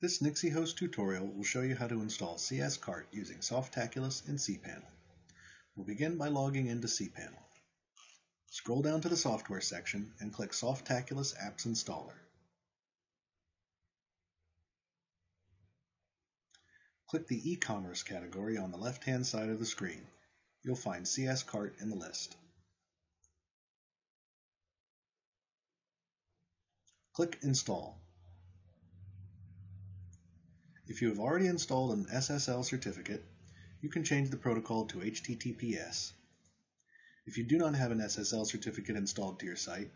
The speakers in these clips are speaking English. This Nixiehost tutorial will show you how to install CS-Cart using Softaculous and cPanel. We'll begin by logging into cPanel. Scroll down to the software section and click Softaculous Apps Installer. Click the e-commerce category on the left-hand side of the screen. You'll find CS-Cart in the list. Click Install. If you have already installed an SSL certificate, you can change the protocol to HTTPS. If you do not have an SSL certificate installed to your site,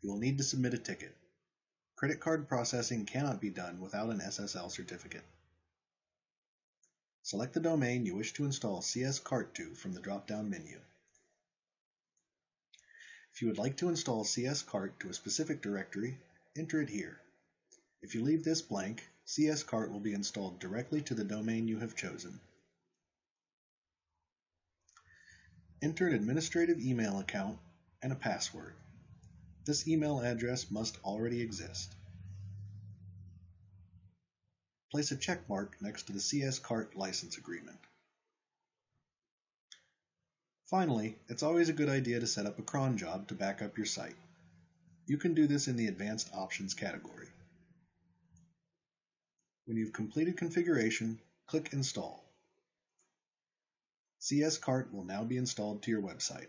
you will need to submit a ticket. Credit card processing cannot be done without an SSL certificate. Select the domain you wish to install CS-Cart to from the drop-down menu. If you would like to install CS-Cart to a specific directory, enter it here. If you leave this blank, CS-Cart will be installed directly to the domain you have chosen. Enter an administrative email account and a password. This email address must already exist. Place a check mark next to the CS-Cart license agreement. Finally, it's always a good idea to set up a cron job to back up your site. You can do this in the Advanced Options category. When you've completed configuration, click Install. CS-Cart will now be installed to your website.